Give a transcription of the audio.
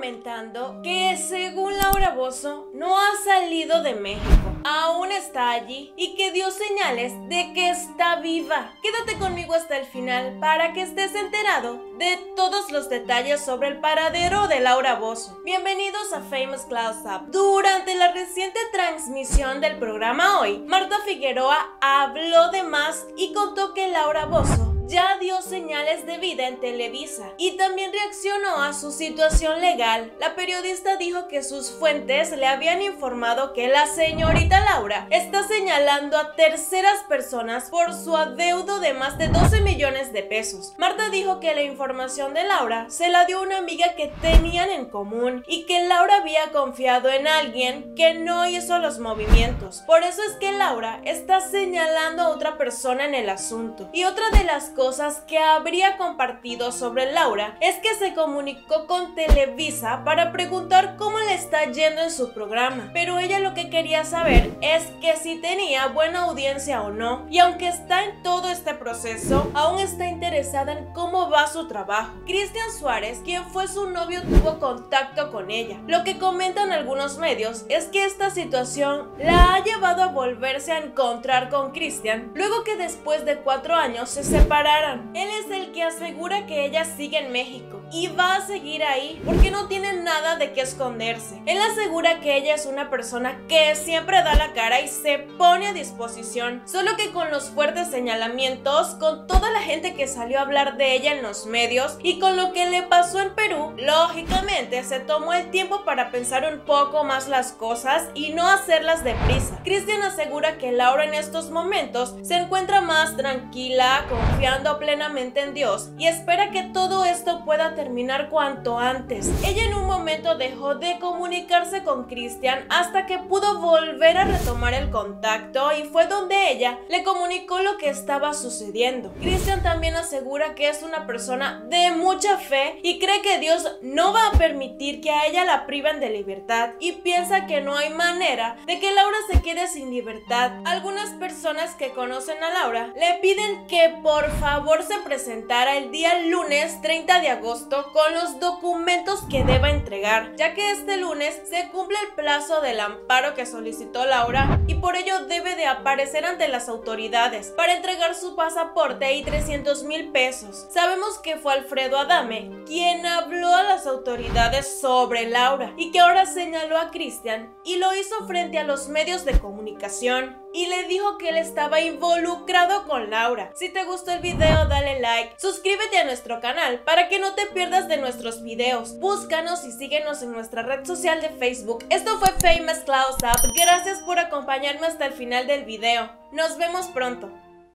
comentando que según Laura Bozzo no ha salido de México, aún está allí y que dio señales de que está viva. Quédate conmigo hasta el final para que estés enterado de todos los detalles sobre el paradero de Laura Bozzo. Bienvenidos a Famous Close Up. Durante la reciente transmisión del programa Hoy, Martha Figueroa habló de más y contó que Laura Bozzo ya dio señales de vida en Televisa y también reaccionó a su situación legal. La periodista dijo que sus fuentes le habían informado que la señorita Laura está señalando a terceras personas por su adeudo de más de 12 millones de pesos. Martha dijo que la información de Laura se la dio una amiga que tenían en común y que Laura había confiado en alguien que no hizo los movimientos. Por eso es que Laura está señalando a otra persona en el asunto. Y otra de las cosas que habría compartido sobre Laura es que se comunicó con Televisa para preguntar cómo le está yendo en su programa, pero ella lo que quería saber es que si tenía buena audiencia o no, y aunque está en todo este proceso, aún está interesada en cómo va su trabajo. Christian Suárez, quien fue su novio, tuvo contacto con ella. Lo que comentan algunos medios es que esta situación la ha llevado a volverse a encontrar con Christian, luego que después de 4 años se separaron. Él es el que asegura que ella sigue en México y va a seguir ahí porque no tiene nada de qué esconderse. Él asegura que ella es una persona que siempre da la cara y se pone a disposición, solo que con los fuertes señalamientos, con toda la gente que salió a hablar de ella en los medios y con lo que le pasó en Perú, lógicamente se tomó el tiempo para pensar un poco más las cosas y no hacerlas deprisa. Christian asegura que Laura en estos momentos se encuentra más tranquila, confiada plenamente en Dios y espera que todo esto pueda terminar cuanto antes. Ella en un momento dejó de comunicarse con Christian hasta que pudo volver a retomar el contacto y fue donde ella le comunicó lo que estaba sucediendo. Christian también asegura que es una persona de mucha fe y cree que Dios no va a permitir que a ella la priven de libertad y piensa que no hay manera de que Laura se quede sin libertad. Algunas personas que conocen a Laura le piden que por favor se presentara el día lunes 30 de agosto con los documentos que deba entregar, ya que este lunes se cumple el plazo del amparo que solicitó Laura y por ello debe de aparecer ante las autoridades para entregar su pasaporte y 300,000 pesos. Sabemos que fue Alfredo Adame quien habló a las autoridades sobre Laura y que ahora señaló a Christian y lo hizo frente a los medios de comunicación y le dijo que él estaba involucrado con Laura. Si te gustó el video, dale like, suscríbete a nuestro canal para que no te pierdas de nuestros videos, búscanos y síguenos en nuestra red social de Facebook. Esto fue Famous Close Up, gracias por acompañarme hasta el final del video, nos vemos pronto.